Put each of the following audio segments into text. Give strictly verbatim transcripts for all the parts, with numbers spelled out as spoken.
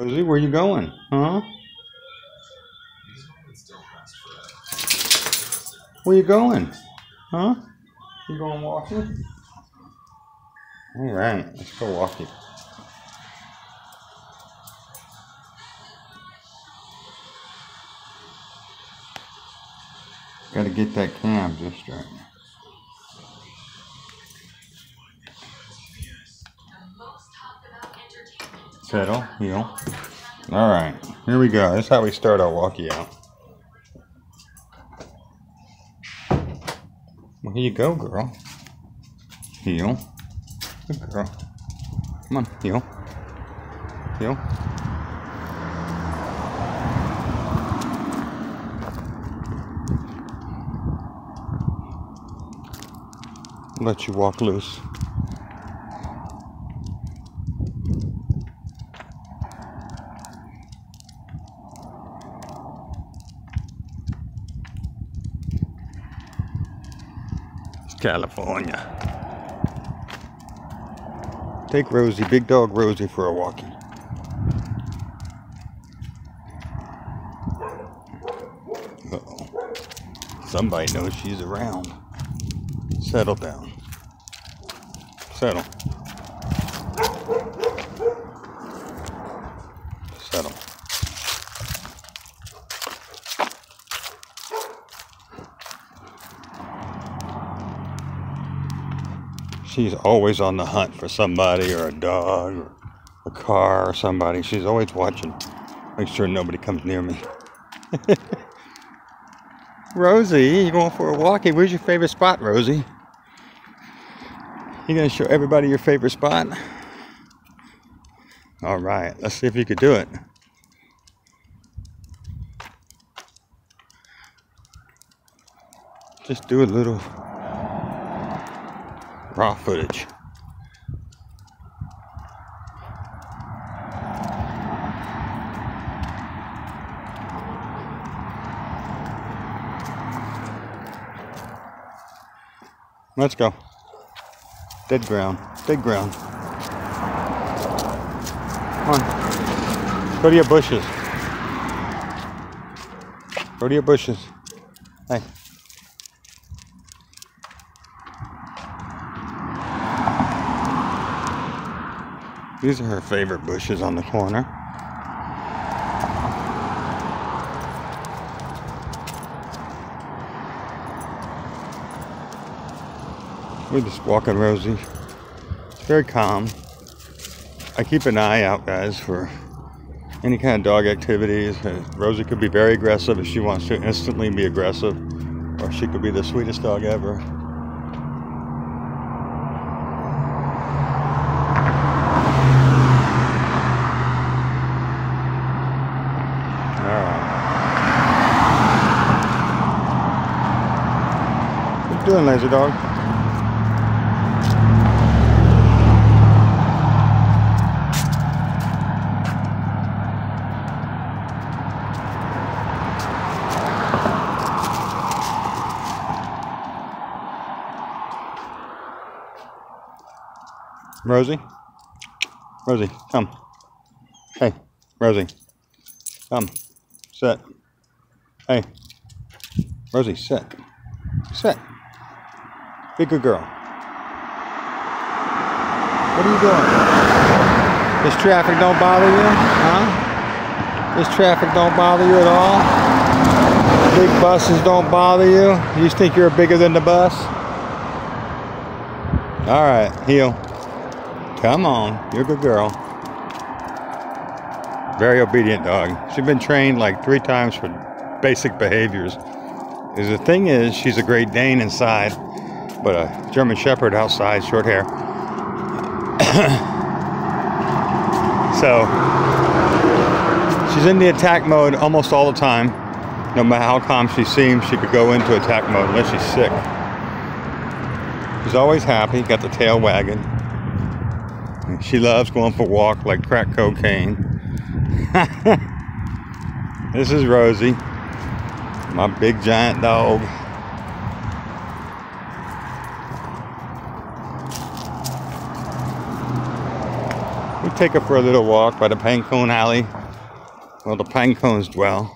Rosey, where you going? Huh? Where you going? Huh? You going walking? All right, let's go walking. Got to get that cam just right. Pedal, heel. All right, here we go. That's how we start our walkie out. Well, here you go, girl. Heel. Good girl. Come on, heel. Heel. Let you walk loose. It's California. Take Rosey, big dog Rosey, for a walkie. Uh-oh. Somebody knows she's around. Settle down. Settle. Settle. She's always on the hunt for somebody or a dog or a car or somebody. She's always watching. Make sure nobody comes near me. Rosey, you going for a walkie? Where's your favorite spot, Rosey? You gonna show everybody your favorite spot? All right, let's see if you could do it. Just do a little raw footage. Let's go. Dead ground, dead ground. Come on, go to your bushes. Go to your bushes. Hey. These are her favorite bushes on the corner. We're just walking Rosey. It's very calm. I keep an eye out, guys, for any kind of dog activities. Rosey could be very aggressive if she wants to instantly be aggressive, or she could be the sweetest dog ever. All right. What are you doing, lazy dog? Rosey, Rosey, come. Hey, Rosey, come. Sit. Hey, Rosey, sit. Sit. Be a good girl. What are you doing? This traffic don't bother you, huh? This traffic don't bother you at all? Big buses don't bother you? You think you're bigger than the bus? All right, heel. Come on, you're a good girl. Very obedient dog. She's been trained like three times for basic behaviors. Because the thing is, she's a Great Dane inside, but a German Shepperd outside, short hair. So, she's in the attack mode almost all the time. No matter how calm she seems, she could go into attack mode unless she's sick. She's always happy, got the tail wagging. She loves going for a walk like crack cocaine. This is Rosey, my big giant dog. We take her for a little walk by the pinecone alley, where the pinecones dwell.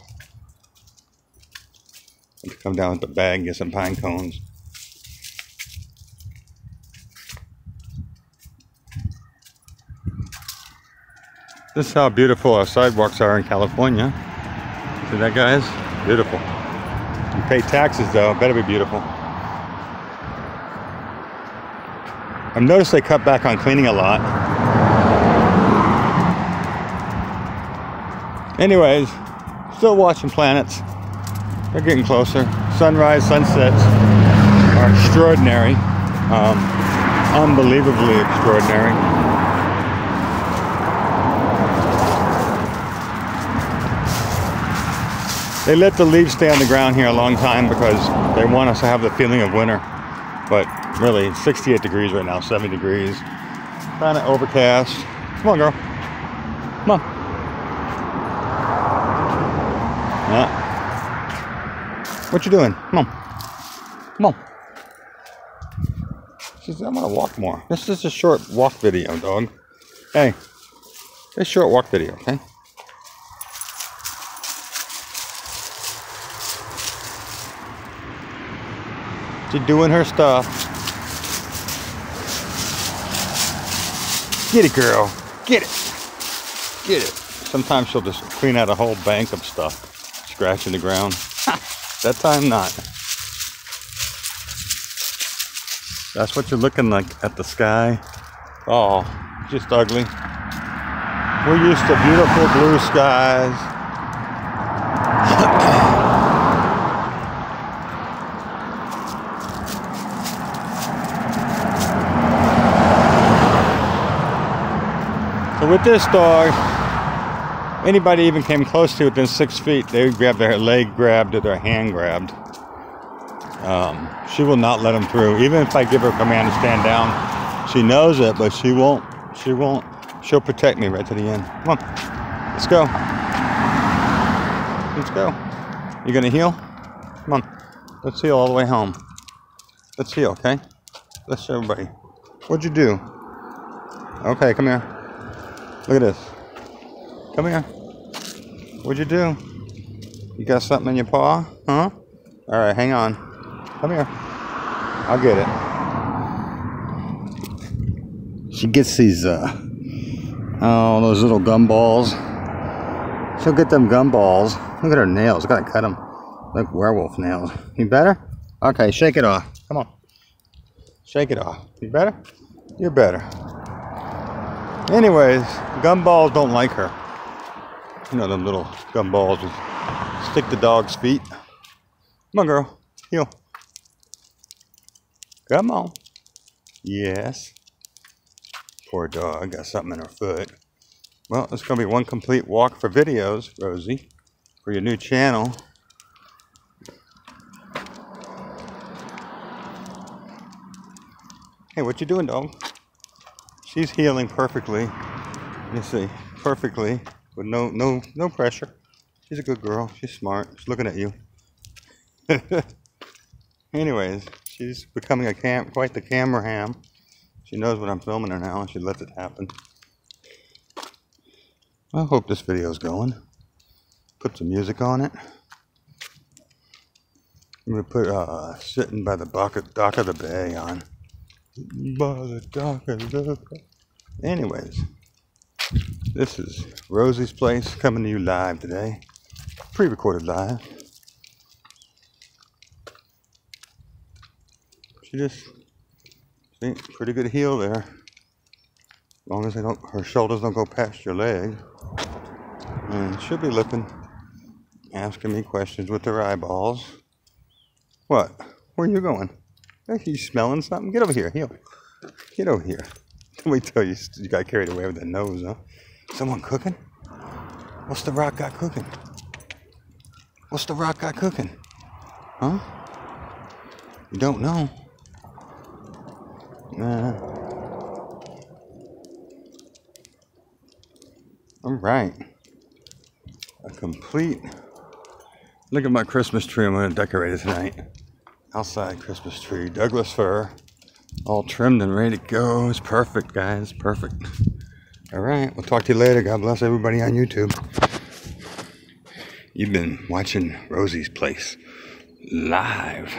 I have to come down with the bag and get some pinecones. This is how beautiful our sidewalks are in California. See that, guys? Beautiful. You pay taxes though, it better be beautiful. I've noticed they cut back on cleaning a lot. Anyways, still watching planets. They're getting closer. Sunrise, sunsets are extraordinary. Um, unbelievably extraordinary. They let the leaves stay on the ground here a long time because they want us to have the feeling of winter. But really, it's sixty-eight degrees right now, seventy degrees. Kind of overcast. Come on, girl. Come on. Yeah. What you doing? Come on. Come on. She says, I want to walk more. This is a short walk video, dog. Hey. It's a short walk video, okay? She's doing her stuff. Get it, girl. Get it. Get it. Sometimes she'll just clean out a whole bank of stuff. Scratching the ground. That time, not. That's what you're looking like at the sky. Oh, just ugly. We're used to beautiful blue skies. So with this dog, anybody even came close to within six feet, they would grab their leg grabbed or their hand grabbed. Um, she will not let them through. Even if I give her a command to stand down, she knows it, but she won't. She won't. She'll protect me right to the end. Come on. Let's go. Let's go. You gonna heal? Come on. Let's heal all the way home. Let's heal, okay? Let's show everybody. What'd you do? Okay, come here. Look at this. Come here. What'd you do? You got something in your paw? Huh? All right, hang on. Come here. I'll get it. She gets these, uh, oh, those little gumballs. She'll get them gumballs. Look at her nails. Gotta cut them. Look, werewolf nails. You better? Okay, shake it off. Come on. Shake it off. You better? You're better. Anyways, gumballs don't like her. You know, them little gumballs just stick to dog's feet. Come on, girl. Heel. Come on. Yes. Poor dog. Got something in her foot. Well, it's going to be one complete walk for videos, Rosie, for your new channel. Hey, what you doing, dog? She's healing perfectly. You see, perfectly. With no, no, no pressure. She's a good girl. She's smart. She's looking at you. Anyways, she's becoming a cam quite the camera ham. She knows when I'm filming her now, and she lets it happen. I hope this video's going. Put some music on it. I'm gonna put uh, "Sitting by the Dock of the Bay" on. By the dock of the bay. Anyways. This is Rosey's Place coming to you live today, pre-recorded live. She just, see, pretty good heel there. As long as they don't, her shoulders don't go past your leg. And she'll be looking, asking me questions with her eyeballs. What? Where are you going? Are you smelling something? Get over here, heel. Get over here. Wait till you, you got carried away with that nose, huh? Someone cooking? What's the rock guy cooking? What's the rock guy cooking? Huh? You don't know. Nah. All right. A complete. Look at my Christmas tree I'm going to decorate it tonight. Outside Christmas tree. Douglas fir. All trimmed and ready to go. It's perfect, guys. Perfect. All right, we'll talk to you later. God bless everybody on YouTube. You've been watching Rosey's Place live.